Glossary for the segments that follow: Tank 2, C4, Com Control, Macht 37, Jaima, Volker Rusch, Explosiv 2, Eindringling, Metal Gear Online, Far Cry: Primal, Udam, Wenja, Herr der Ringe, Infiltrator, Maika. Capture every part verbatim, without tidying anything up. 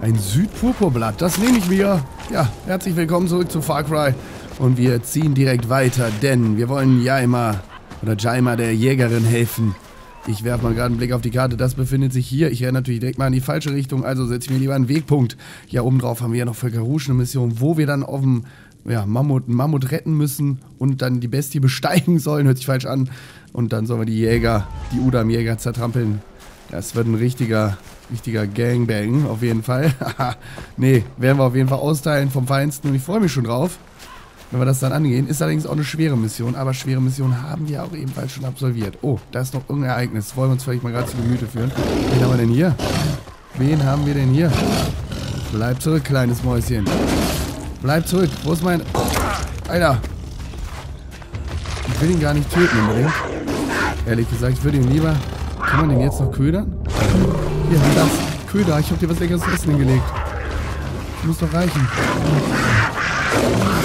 Ein Südpurpurblatt, das nehme ich mir. Ja, herzlich willkommen zurück zu Far Cry. Und wir ziehen direkt weiter, denn wir wollen Jaima oder Jaima der Jägerin helfen. Ich werfe mal gerade einen Blick auf die Karte, das befindet sich hier. Ich renne natürlich direkt mal in die falsche Richtung, also setze ich mir lieber einen Wegpunkt. Hier oben drauf haben wir ja noch Volker Rusch eine Mission, wo wir dann auf dem ja, Mammut, Mammut retten müssen und dann die Bestie besteigen sollen. Hört sich falsch an. Und dann sollen wir die Jäger, die Udam-Jäger zertrampeln. Das wird ein richtiger, richtiger Gangbang, auf jeden Fall. Nee, werden wir auf jeden Fall austeilen vom Feinsten und ich freue mich schon drauf, wenn wir das dann angehen. Ist allerdings auch eine schwere Mission, aber schwere Missionen haben wir auch ebenfalls schon absolviert. Oh, da ist noch irgendein Ereignis. Wollen wir uns vielleicht mal gerade zu Gemüte führen. Wen haben wir denn hier? Wen haben wir denn hier? Bleib zurück, kleines Mäuschen. Bleib zurück. Wo ist mein... Alter. Ich will ihn gar nicht töten unbedingt. Ehrlich gesagt, ich würde ihn lieber... Kann man den jetzt noch ködern? Hier, das. Köder, ich hab dir was Leckeres zu essen hingelegt. Das muss doch reichen.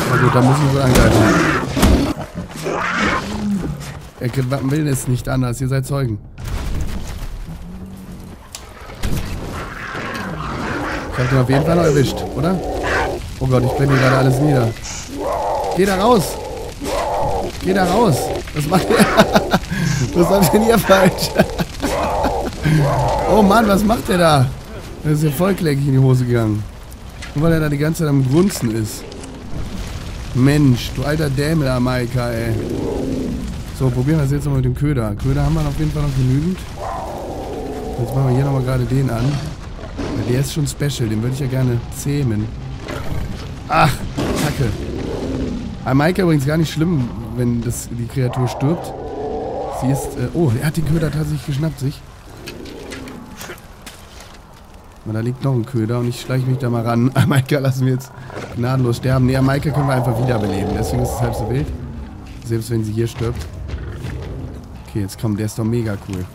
Na gut, dann müssen wir wohl angreifen. Er will es nicht anders, ihr seid Zeugen. Ich hab den auf jeden Fall noch erwischt, oder? Oh Gott, ich brenne hier gerade alles nieder. Geh da raus! Geh da raus! Was macht ihr? Was macht denn hier falsch? Oh Mann, was macht der da? Der ist ja vollkleckig in die Hose gegangen. Nur weil er da die ganze Zeit am Grunzen ist. Mensch, du alter Dämler-Maika, ey. So, probieren wir es jetzt nochmal mit dem Köder. Köder haben wir auf jeden Fall noch genügend. Jetzt machen wir hier nochmal gerade den an. Weil der ist schon special, den würde ich ja gerne zähmen. Ach, Kacke. Maika übrigens gar nicht schlimm, wenn das, die Kreatur stirbt. Sie ist... Äh, oh, er hat den Köder tatsächlich geschnappt, sich. Aber da liegt noch ein Köder und ich schleiche mich da mal ran. Maika lassen wir jetzt gnadenlos sterben. Nee, Maika können wir einfach wiederbeleben. Deswegen ist es halb so wild. Selbst wenn sie hier stirbt. Okay, jetzt komm, der ist doch mega cool.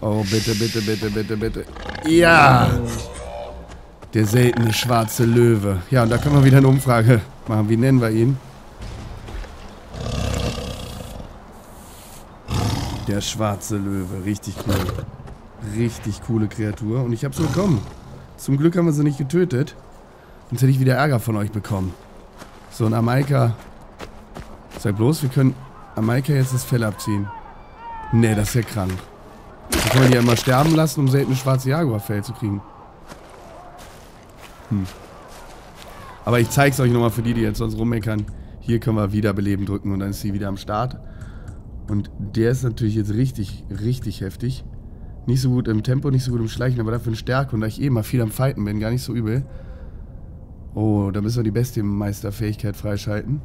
Oh, bitte, bitte, bitte, bitte, bitte. Ja! Der seltene schwarze Löwe. Ja, und da können wir wieder eine Umfrage machen. Wie nennen wir ihn? Der schwarze Löwe. Richtig cool. Richtig coole Kreatur. Und ich habe sie bekommen. Zum Glück haben wir sie nicht getötet. Sonst hätte ich wieder Ärger von euch bekommen. So, ein Amaika. Sag bloß, wir können Amaika jetzt das Fell abziehen. Nee, das ist ja krank. Dann können wir die ja immer sterben lassen, um seltene schwarze Jaguarfell zu kriegen. Hm. Aber ich zeig's euch nochmal für die, die jetzt sonst rummeckern. Hier können wir wiederbeleben drücken und dann ist sie wieder am Start. Und der ist natürlich jetzt richtig, richtig heftig. Nicht so gut im Tempo, nicht so gut im Schleichen, aber dafür in Stärke. Und da ich eh mal viel am Fighten bin, gar nicht so übel. Oh, da müssen wir die Bestienmeisterfähigkeit freischalten.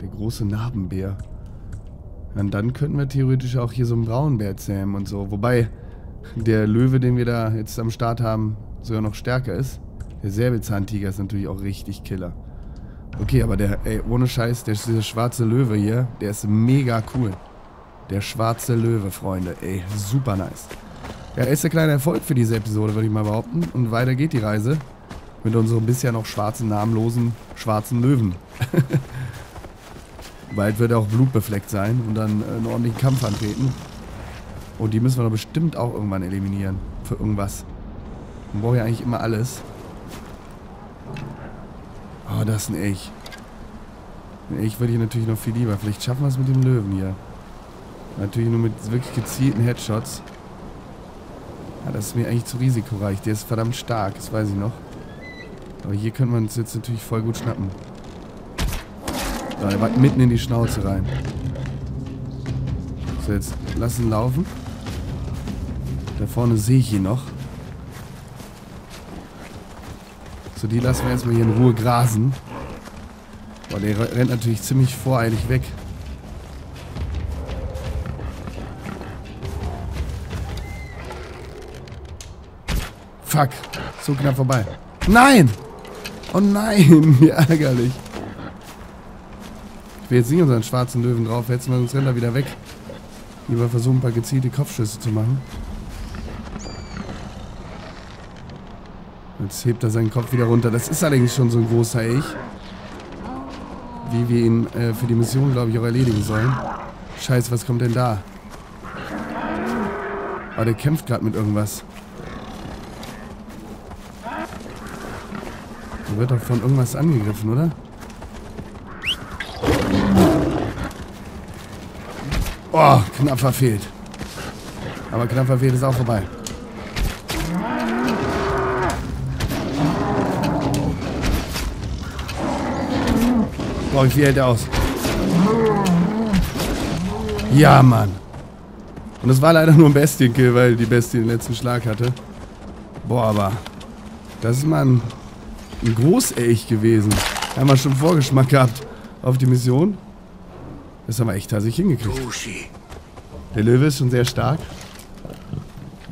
Der große Narbenbär. Und dann könnten wir theoretisch auch hier so einen Braunbär zähmen und so. Wobei der Löwe, den wir da jetzt am Start haben, sogar noch stärker ist. Der Säbelzahntiger ist natürlich auch richtig Killer. Okay, aber der, ey, ohne Scheiß, der, der schwarze Löwe hier, der ist mega cool. Der schwarze Löwe, Freunde, ey, super nice. Ja, ist ein kleiner Erfolg für diese Episode, würde ich mal behaupten. Und weiter geht die Reise mit unserem bisher noch schwarzen, namenlosen, schwarzen Löwen. Bald wird er auch blutbefleckt sein und dann einen ordentlichen Kampf antreten. Und die müssen wir doch bestimmt auch irgendwann eliminieren. Für irgendwas. Man braucht ja eigentlich immer alles. Oh, das ist ein Elch. Ein Elch würde ich natürlich noch viel lieber. Vielleicht schaffen wir es mit dem Löwen hier. Natürlich nur mit wirklich gezielten Headshots. Ja, das ist mir eigentlich zu risikoreich. Der ist verdammt stark, das weiß ich noch. Aber hier könnte man uns jetzt natürlich voll gut schnappen. Da, er war mitten in die Schnauze rein. So, jetzt lassen laufen. Da vorne sehe ich ihn noch. So, die lassen wir erstmal hier in Ruhe grasen. Boah, der rennt natürlich ziemlich voreilig weg. Fuck, so knapp vorbei. Nein! Oh nein, wie ärgerlich. Ich will jetzt nicht unseren schwarzen Löwen drauf hetzen, weil sonst rennt er wieder weg. Lieber versuchen, ein paar gezielte Kopfschüsse zu machen. Jetzt hebt er seinen Kopf wieder runter. Das ist allerdings schon so ein großer Elch. Wie wir ihn äh, für die Mission, glaube ich, auch erledigen sollen. Scheiße, was kommt denn da? Aber der kämpft gerade mit irgendwas. Der wird doch von irgendwas angegriffen, oder? Oh, knapp verfehlt. Aber knapp verfehlt ist auch vorbei. Boah, wie viel hält der aus? Ja, Mann. Und das war leider nur ein Bestienkill, weil die Bestie den letzten Schlag hatte. Boah, aber das ist mal ein, ein Großelch gewesen. Haben wir schon Vorgeschmack gehabt auf die Mission. Das haben wir echt tatsächlich hingekriegt. Der Löwe ist schon sehr stark.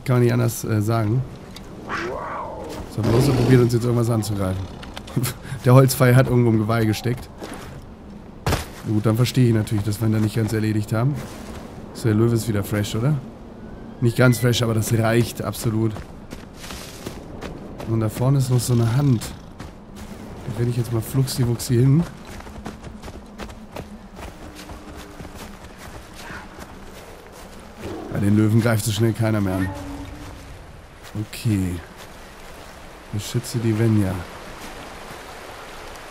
Kann man nicht anders äh, sagen. So, bloß wir probieren uns jetzt irgendwas anzugreifen. Der Holzpfeil hat irgendwo im Geweih gesteckt. Gut, dann verstehe ich natürlich, dass wir ihn da nicht ganz erledigt haben. So, der Löwe ist wieder fresh, oder? Nicht ganz fresh, aber das reicht absolut. Und da vorne ist noch so eine Hand. Da werde ich jetzt mal fluxi-wuxi hin. Bei den Löwen greift so schnell keiner mehr an. Okay. Beschütze die Wenja.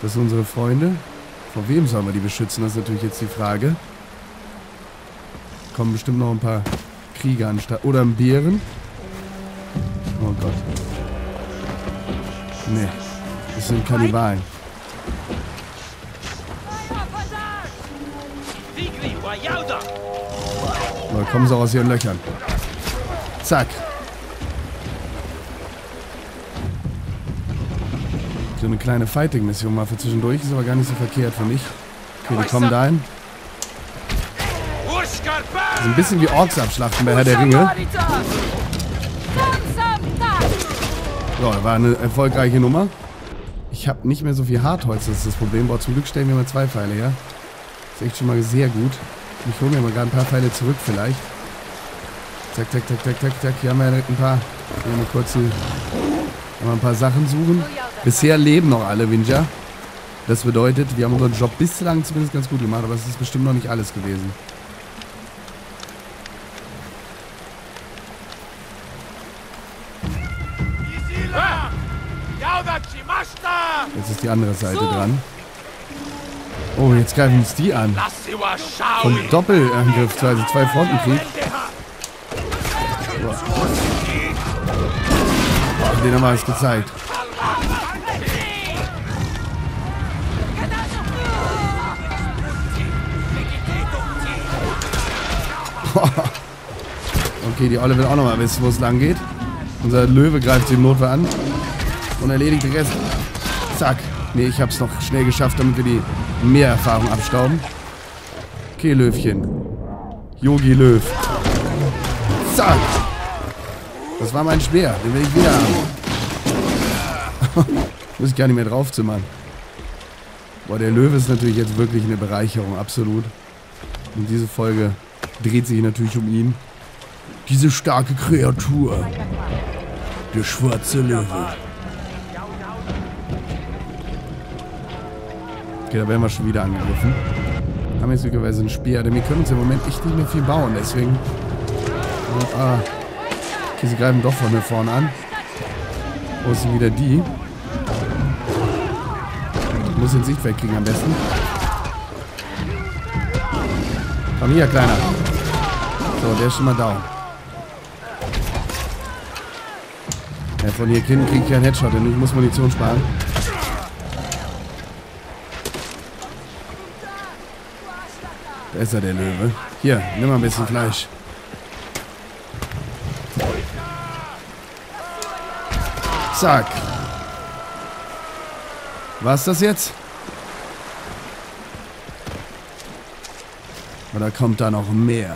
Das sind unsere Freunde. Vor wem sollen wir die beschützen? Das ist natürlich jetzt die Frage. Kommen bestimmt noch ein paar Krieger anstatt. Oder ein Bären. Oh Gott. Nee. Das sind Kannibalen. So, kommen sie aus ihren Löchern. Zack. So eine kleine Fighting-Mission mal für zwischendurch. Ist aber gar nicht so verkehrt für mich. Okay, die kommen dahin. Das ist ein bisschen wie Orks abschlachten bei Herr der Ringe. So, war eine erfolgreiche Nummer. Ich habe nicht mehr so viel Hartholz, das ist das Problem. Boah, zum Glück stellen wir mal zwei Pfeile her. Ist echt schon mal sehr gut. Ich hole mir mal gerade ein paar Pfeile zurück vielleicht. Zack, zack, zack, zack, zack, zack. Hier haben wir ja direkt ein paar. Hier mal kurz die, mal ein paar Sachen suchen. Bisher leben noch alle Wenja. Das bedeutet, wir haben unseren Job bislang zumindest ganz gut gemacht, aber es ist bestimmt noch nicht alles gewesen. Jetzt ist die andere Seite dran. Oh, jetzt greifen uns die an. Vom Doppelangriff, also zwei Frontenkrieg. Oh, den haben wir es gezeigt. Okay, die Olle will auch nochmal wissen, wo es lang geht. Unser Löwe greift sie im Notfall an und erledigt den Rest. Zack. Nee, ich hab's noch schnell geschafft, damit wir die Mehrerfahrung abstauben. Okay, Löwchen. Yogi Löw. Zack. Das war mein Speer. Den will ich wieder haben. Muss ich gar nicht mehr draufzimmern. Boah, der Löwe ist natürlich jetzt wirklich eine Bereicherung. Absolut. Und diese Folge dreht sich natürlich um ihn. Diese starke Kreatur. Der schwarze Löwe. Okay, da werden wir schon wieder angegriffen. Haben jetzt möglicherweise einen Speer, denn wir können uns im Moment echt nicht mehr viel bauen, deswegen. Und, ah. Okay, sie greifen doch von mir vorne an. Wo ist denn wieder die? Ich muss den Sichtfeld kriegen am besten. Komm hier, Kleiner. So, der ist schon mal down. Ja, von hier hinten kriege ich einen Headshot, denn ich muss Munition sparen. Da ist er, der Löwe. Hier, nimm mal ein bisschen Fleisch. Zack. War's das jetzt? Oder kommt da noch mehr?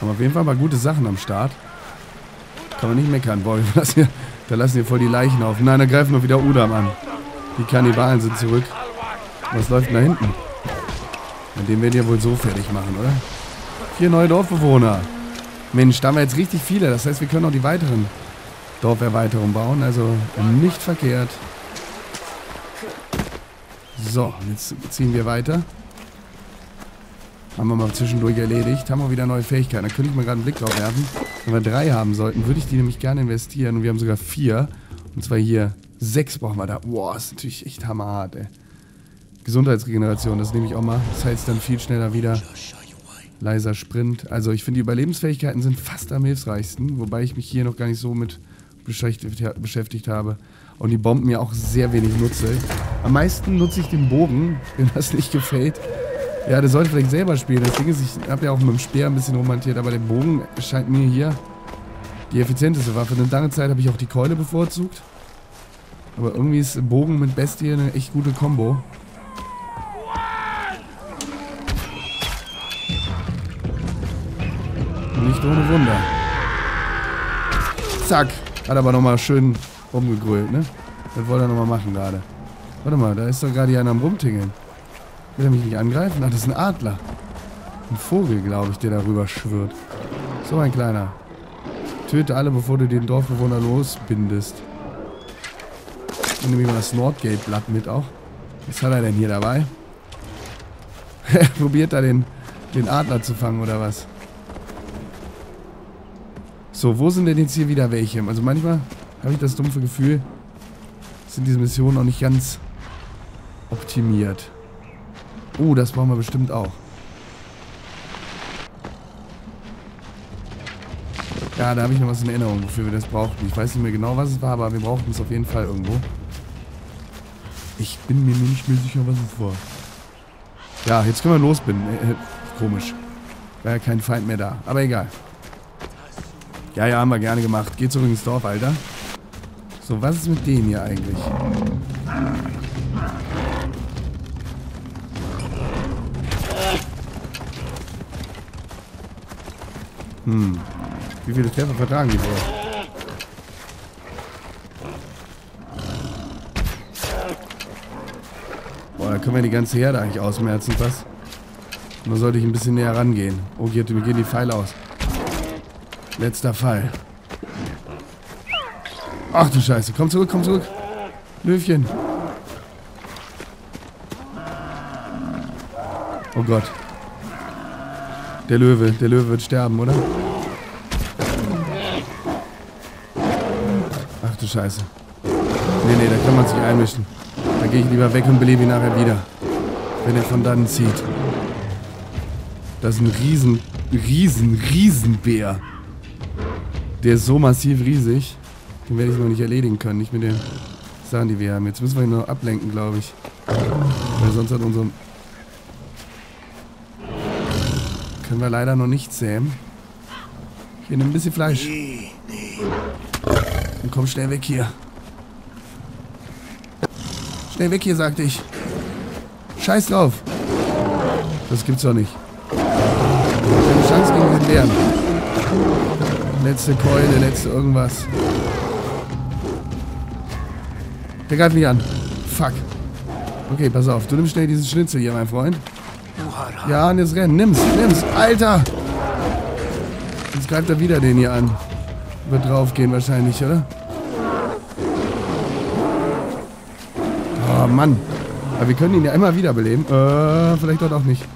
Haben auf jeden Fall mal gute Sachen am Start. Kann man nicht meckern. Boah, da lassen wir voll die Leichen auf. Nein, da greifen wir wieder Udam an. Die Kannibalen sind zurück. Was läuft denn da hinten? Und den werden wir wohl so fertig machen, oder? Vier neue Dorfbewohner. Mensch, da haben wir jetzt richtig viele. Das heißt, wir können auch die weiteren Dorferweiterungen bauen. Also nicht verkehrt. So, jetzt ziehen wir weiter. Haben wir mal zwischendurch erledigt. Haben wir wieder neue Fähigkeiten. Da könnte ich mal gerade einen Blick drauf werfen. Wenn wir drei haben sollten, würde ich die nämlich gerne investieren. Und wir haben sogar vier. Und zwar hier sechs brauchen wir da. Boah, ist natürlich echt hammerhart, ey. Gesundheitsregeneration, das nehme ich auch mal. Das heißt dann viel schneller wieder. Leiser Sprint. Also ich finde, die Überlebensfähigkeiten sind fast am hilfsreichsten. Wobei ich mich hier noch gar nicht so mit beschäftigt, beschäftigt habe. Und die Bomben ja auch sehr wenig nutze. Am meisten nutze ich den Bogen, wenn das nicht gefällt. Ja, der sollte vielleicht selber spielen. Das Ding ist, ich habe ja auch mit dem Speer ein bisschen romantiert, aber der Bogen scheint mir hier die effizienteste Waffe. Eine lange Zeit habe ich auch die Keule bevorzugt. Aber irgendwie ist Bogen mit Bestie eine echt gute Kombo. Nicht ohne Wunder. Zack. Hat aber nochmal schön rumgegrölt, ne? Das wollte er nochmal machen gerade. Warte mal, da ist doch gerade hier einer am Rumtingeln. Will er mich nicht angreifen? Ach, das ist ein Adler. Ein Vogel, glaube ich, der darüber schwirrt. So ein kleiner. Töte alle, bevor du den Dorfbewohner losbindest. Ich nehme mal das Nordgate-Blatt mit auch. Was hat er denn hier dabei? Er probiert da den, den Adler zu fangen, oder was? So, wo sind denn jetzt hier wieder welche? Also manchmal habe ich das dumpfe Gefühl, sind diese Missionen noch nicht ganz optimiert. Oh, das brauchen wir bestimmt auch. Ja, da habe ich noch was in Erinnerung, wofür wir das brauchten. Ich weiß nicht mehr genau, was es war, aber wir brauchten es auf jeden Fall irgendwo. Ich bin mir nicht mehr sicher, was es war. Ja, jetzt können wir losbinden. Äh, komisch. War ja kein Feind mehr da. Aber egal. Ja, ja, haben wir gerne gemacht. Geht zurück ins Dorf, Alter. So, was ist mit denen hier eigentlich? Hm. Wie viele Treffer vertragen die wohl? Boah, da können wir die ganze Herde eigentlich ausmerzen, was? Nur sollte ich ein bisschen näher rangehen. Oh, hier, mir gehen die Pfeile aus. Letzter Fall. Ach du Scheiße. Komm zurück, komm zurück. Löwchen. Oh Gott. Der Löwe. Der Löwe wird sterben, oder? Ach du Scheiße. Nee, nee, da kann man sich einmischen. Da gehe ich lieber weg und belebe ihn nachher wieder. Wenn er von dann zieht. Das ist ein riesen, riesen, Riesenbär. Der ist so massiv riesig, den werde ich noch nicht erledigen können. Nicht mit den Sachen, die wir haben. Jetzt müssen wir ihn noch ablenken, glaube ich. Weil sonst hat unser... Können wir leider noch nichts säen. Hier, nimm ein bisschen Fleisch. Und komm schnell weg hier. Schnell weg hier, sagte ich. Scheiß drauf. Das gibt's doch nicht. Keine Chance gegen diesen Bären. Letzte Keule, letzte irgendwas. Der greift mich an. Fuck. Okay, pass auf. Du nimmst schnell diesen Schnitzel hier, mein Freund. Ja, und jetzt renn. Nimm's, nimm's. Alter! Jetzt greift er wieder den hier an. Wird draufgehen wahrscheinlich, oder? Oh, Mann. Aber wir können ihn ja immer wieder beleben. Äh, vielleicht dort auch nicht.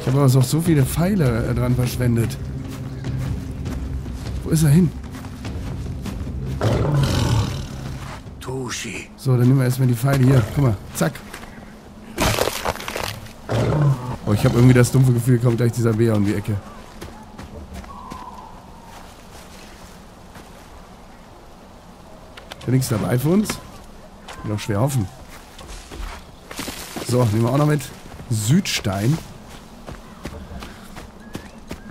Ich habe aber auch so viele Pfeile dran verschwendet. Wo ist er hin? So, dann nehmen wir erstmal die Pfeile hier. Guck mal, zack. Oh, ich habe irgendwie das dumpfe Gefühl, kommt gleich dieser Bär um die Ecke. Ist ja nichts dabei für uns? Kann doch schwer hoffen. So, nehmen wir auch noch mit. Südstein.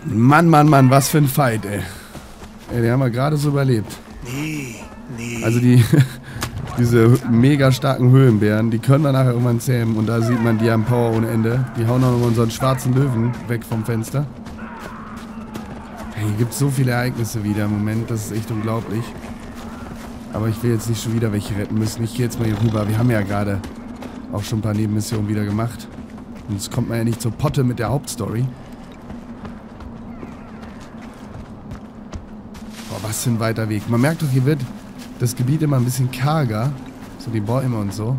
Mann, Mann, Mann, was für ein Fight, ey. Ey, den haben wir gerade so überlebt. Also die, diese mega starken Höhlenbären, die können wir nachher irgendwann zähmen. Und da sieht man, die haben Power ohne Ende. Die hauen auch noch unseren schwarzen Löwen weg vom Fenster. Hey, hier gibt es so viele Ereignisse wieder im Moment, das ist echt unglaublich. Aber ich will jetzt nicht schon wieder welche retten müssen. Ich gehe jetzt mal hier rüber. Wir haben ja gerade auch schon ein paar Nebenmissionen wieder gemacht. Und jetzt kommt man ja nicht zur Potte mit der Hauptstory. Was für ein weiter Weg. Man merkt doch, hier wird das Gebiet immer ein bisschen karger. So die Bäume und so.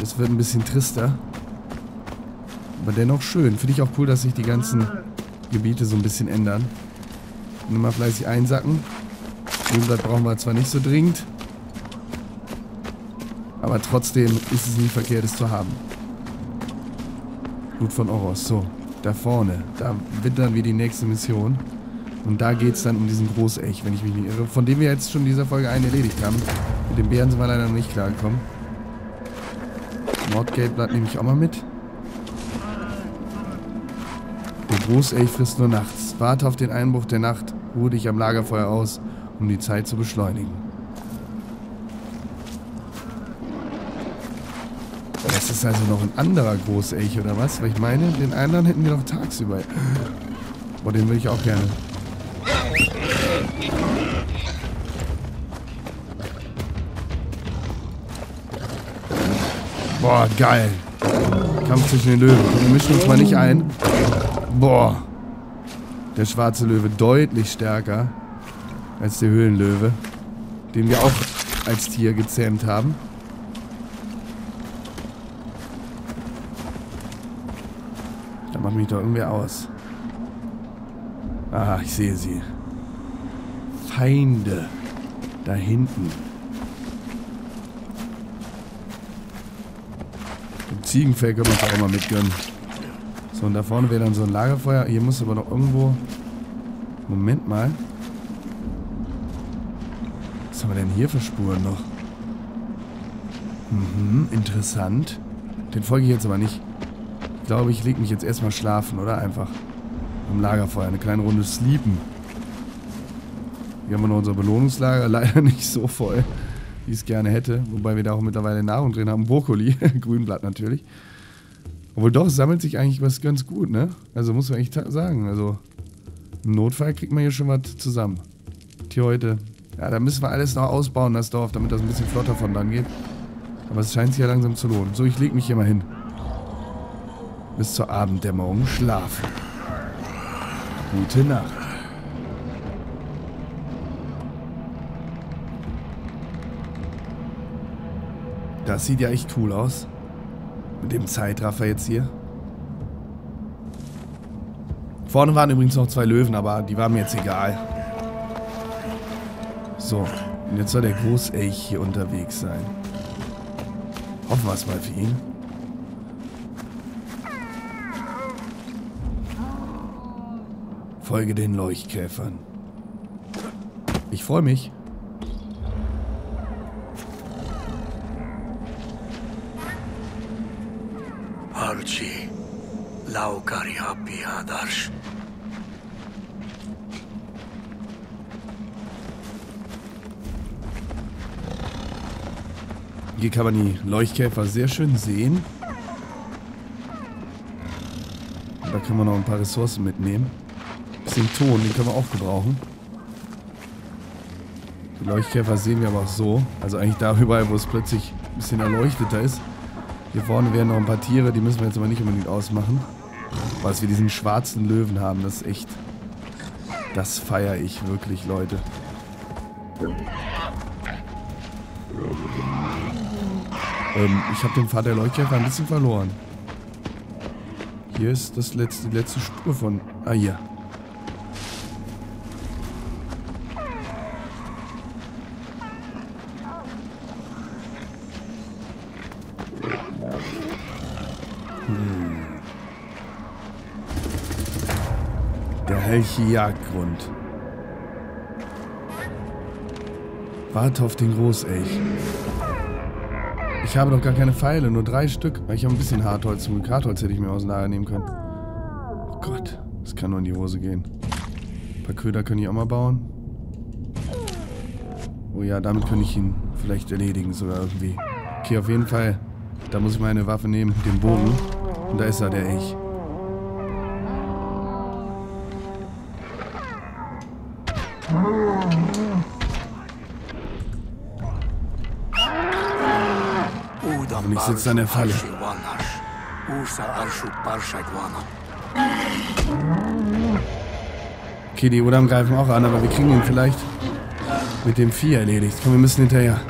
Das wird ein bisschen trister. Aber dennoch schön. Finde ich auch cool, dass sich die ganzen Gebiete so ein bisschen ändern. Nur mal fleißig einsacken. Grünblatt brauchen wir zwar nicht so dringend. Aber trotzdem ist es nie verkehrt, es zu haben. Blut von Oros. So, da vorne. Da wird dann wieder die nächste Mission. Und da geht es dann um diesen Großelch, wenn ich mich nicht irre. Von dem wir jetzt schon in dieser Folge einen erledigt haben. Mit den Bären sind wir leider noch nicht klargekommen. Mordgelbblatt nehme ich auch mal mit. Der Großelch frisst nur nachts. Warte auf den Einbruch der Nacht. Ruhe dich am Lagerfeuer aus, um die Zeit zu beschleunigen. Das ist also noch ein anderer Großelch, oder was? Weil ich meine, den anderen hätten wir noch tagsüber. Boah, den will ich auch gerne. Boah, geil. Kampf zwischen den Löwen. Wir mischen uns mal nicht ein. Boah. Der schwarze Löwe deutlich stärker als der Höhlenlöwe, den wir auch als Tier gezähmt haben. Da macht mich doch irgendwer aus. Ah, ich sehe sie. Feinde. Da hinten. Ziegenfell können wir uns auch mal mitgönnen. So, und da vorne wäre dann so ein Lagerfeuer. Hier muss aber noch irgendwo... Moment mal. Was haben wir denn hier für Spuren noch? Mhm, interessant. Den folge ich jetzt aber nicht. Ich glaube, ich lege mich jetzt erstmal schlafen, oder? Einfach am Lagerfeuer. Eine kleine Runde sleepen. Hier haben wir noch unser Belohnungslager. Leider nicht so voll, die ich es gerne hätte. Wobei wir da auch mittlerweile Nahrung drin haben. Brokkoli, Grünblatt natürlich. Obwohl doch, sammelt sich eigentlich was ganz gut, ne? Also muss man echt sagen. Also im Notfall kriegt man hier schon was zusammen. Die heute. Ja, da müssen wir alles noch ausbauen, das Dorf, damit das ein bisschen flotter von dann geht. Aber es scheint sich ja langsam zu lohnen. So, ich leg mich hier mal hin. Bis zur Abenddämmerung schlafen. Gute Nacht. Das sieht ja echt cool aus. Mit dem Zeitraffer jetzt hier. Vorne waren übrigens noch zwei Löwen, aber die waren mir jetzt egal. So, und jetzt soll der Großelch hier unterwegs sein. Hoffen wir es mal für ihn. Folge den Leuchtkäfern. Ich freue mich. Hier kann man die Leuchtkäfer sehr schön sehen. Da können wir noch ein paar Ressourcen mitnehmen. Ein bisschen Ton, den können wir auch gebrauchen. Die Leuchtkäfer sehen wir aber auch so. Also eigentlich da überall, wo es plötzlich ein bisschen erleuchteter ist. Hier vorne wären noch ein paar Tiere, die müssen wir jetzt aber nicht unbedingt ausmachen. Was wir diesen schwarzen Löwen haben, das ist echt... Das feiere ich wirklich, Leute. Ähm, ich habe den Vater der Leuchtkäfer ein bisschen verloren. Hier ist das letzte, die letzte Spur von... Ah, hier. Jagdgrund. Warte auf den Großelch. Ich habe doch gar keine Pfeile, nur drei Stück. Ich habe ein bisschen Hartholz, zum Glück Hartholz hätte ich mir aus dem Lager nehmen können. Oh Gott, das kann nur in die Hose gehen. Ein paar Köder kann ich auch mal bauen. Oh ja, damit könnte ich ihn vielleicht erledigen, sogar irgendwie. Okay, auf jeden Fall, da muss ich meine Waffe nehmen, den Bogen. Und da ist er, der Elch. Und ich sitze an der Falle. Okay, die Udam greifen auch an, aber wir kriegen ihn vielleicht mit dem Vieh erledigt. Komm, wir müssen hinterher.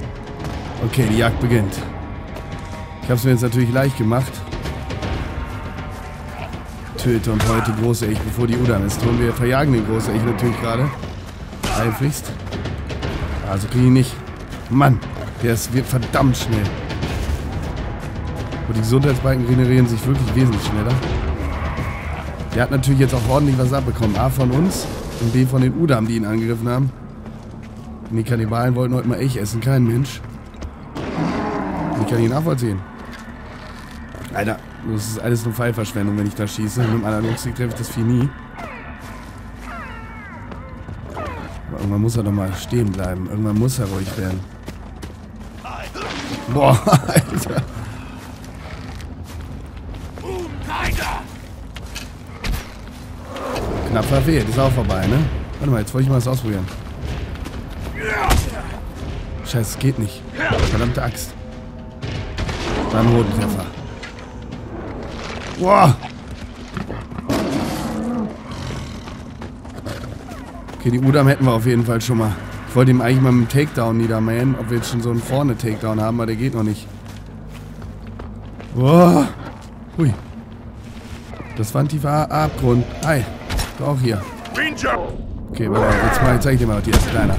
Okay, die Jagd beginnt. Ich habe es mir jetzt natürlich leicht gemacht. Töte und heute große Elch, bevor die Udam ist. Und wir verjagen den großen Elch natürlich gerade. Eifrigst. Also kriege ich ihn nicht. Mann, der ist, wird verdammt schnell. Und die Gesundheitsbalken regenerieren sich wirklich wesentlich schneller. Der hat natürlich jetzt auch ordentlich was abbekommen. A von uns und B von den Udam, die ihn angegriffen haben. Und die Kannibalen wollten heute mal Elch essen, kein Mensch. Ich kann ihn nachvollziehen. Alter, das ist alles nur Pfeilverschwendung, wenn ich da schieße. Mit dem Analogstick treffe ich das Vieh nie. Aber irgendwann muss er doch mal stehen bleiben. Irgendwann muss er ruhig werden. Boah, Alter. Knapp verfehlt, ist auch vorbei, ne? Warte mal, jetzt wollte ich mal das ausprobieren. Scheiße, es geht nicht. Verdammte Axt. Beim roten Treffer. Wow. Okay, die Udam hätten wir auf jeden Fall schon mal. Ich wollte ihm eigentlich mal mit dem Takedown niedermähen, ob wir jetzt schon so einen vorne Takedown haben, aber der geht noch nicht. Wow. Hui. Das war ein tiefer Abgrund. Hi. Auch hier. Okay, warte, jetzt mal, zeig ich dir mal, die ist kleiner.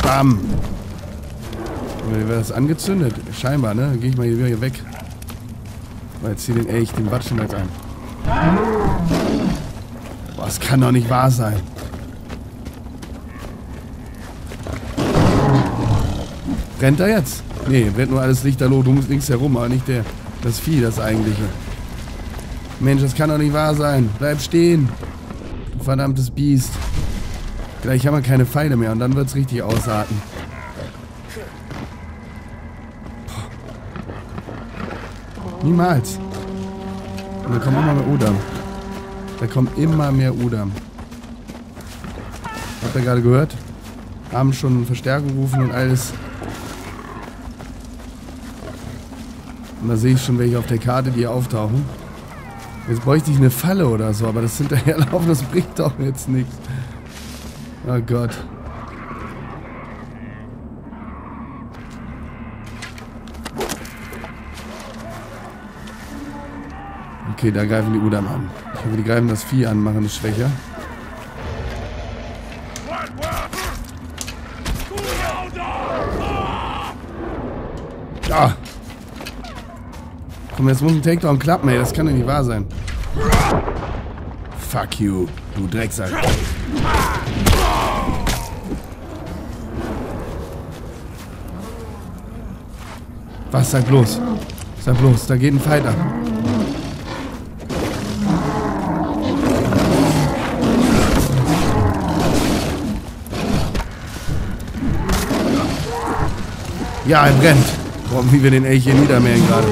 Bam. Wie wäre das angezündet? Scheinbar, ne? Dann gehe ich mal hier wieder weg. Weil jetzt hier den Elch, den Batschen jetzt ein. Boah, das kann doch nicht wahr sein. Rennt er jetzt? Nee, rennt nur alles lichterloh, du musst links herum, aber nicht der, das Vieh, das eigentliche. Mensch, das kann doch nicht wahr sein. Bleib stehen. Du verdammtes Biest. Gleich haben wir keine Pfeile mehr und dann wird's richtig ausarten. Niemals. Und da kommen immer mehr Udam. Da kommen immer mehr Udam. Habt ihr gerade gehört? Haben schon Verstärkung rufen und alles. Und da sehe ich schon welche auf der Karte, die hier auftauchen. Jetzt bräuchte ich eine Falle oder so, aber das Hinterherlaufen, das bringt doch jetzt nichts. Oh Gott. Okay, da greifen die Udam an. Ich hoffe, die greifen das Vieh an, machen es schwächer. Ah. Komm, jetzt muss ein Takedown klappen, ey. Das kann doch nicht wahr sein. Fuck you, du Drecksack. Was? Sag bloß. Sag bloß, da geht ein Fighter. Ja, er brennt. Boah, wie wir den Elch hier niedermähen gerade.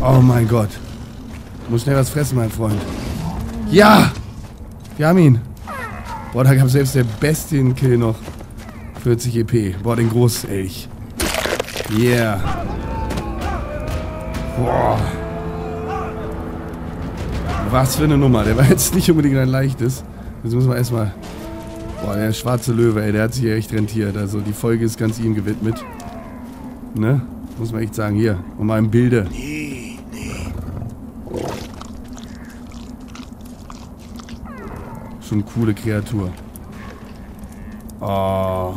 Oh mein Gott. Muss schnell was fressen, mein Freund. Ja! Wir haben ihn. Boah, da gab selbst der Bestien-Kill noch. vierzig E P. Boah, den Großelch. Yeah. Boah. Was für eine Nummer. Der war jetzt nicht unbedingt ein leichtes. Jetzt müssen wir erstmal... Boah, der schwarze Löwe, ey, der hat sich ja echt rentiert. Also die Folge ist ganz ihm gewidmet. Ne? Muss man echt sagen. Hier, und mal im Bilde. Nee, nee. Schon eine coole Kreatur. Oh.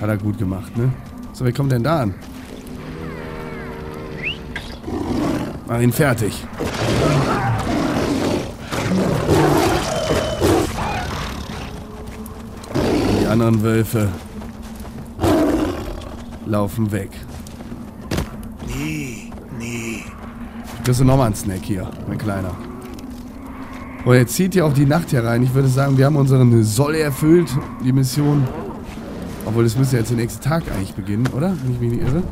Hat er gut gemacht, ne? So, wer kommt denn da an? Mach ihn fertig. Anderen Wölfe laufen weg. Nee, nee. Ich kriege nochmal einen Snack hier, mein Kleiner. Und jetzt zieht ja auch die Nacht hier rein. Ich würde sagen, wir haben unseren Soll erfüllt, die Mission. Obwohl, das müsste jetzt den nächsten Tag eigentlich beginnen, oder? Wenn ich mich nicht irre.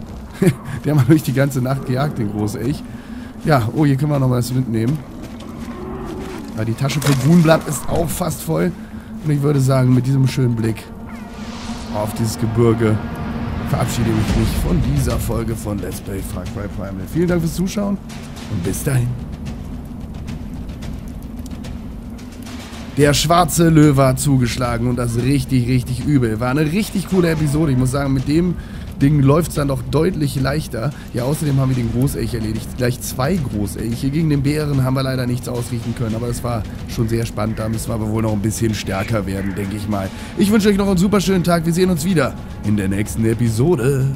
Der haben wir durch die ganze Nacht gejagt, den Großelch. Ja, oh, hier können wir nochmal was mitnehmen. Aber die Tasche für Grünblatt ist auch fast voll. Und ich würde sagen, mit diesem schönen Blick auf dieses Gebirge verabschiede ich mich von dieser Folge von Let's Play Far Cry Primal. Vielen Dank fürs Zuschauen und bis dahin. Der schwarze Löwe hat zugeschlagen und das richtig, richtig übel. War eine richtig coole Episode. Ich muss sagen, mit dem Ding läuft es dann doch deutlich leichter. Ja, außerdem haben wir den Großelch erledigt. Gleich zwei Großelche. Gegen den Bären haben wir leider nichts ausrichten können, aber das war schon sehr spannend. Da müssen wir aber wohl noch ein bisschen stärker werden, denke ich mal. Ich wünsche euch noch einen super schönen Tag. Wir sehen uns wieder in der nächsten Episode.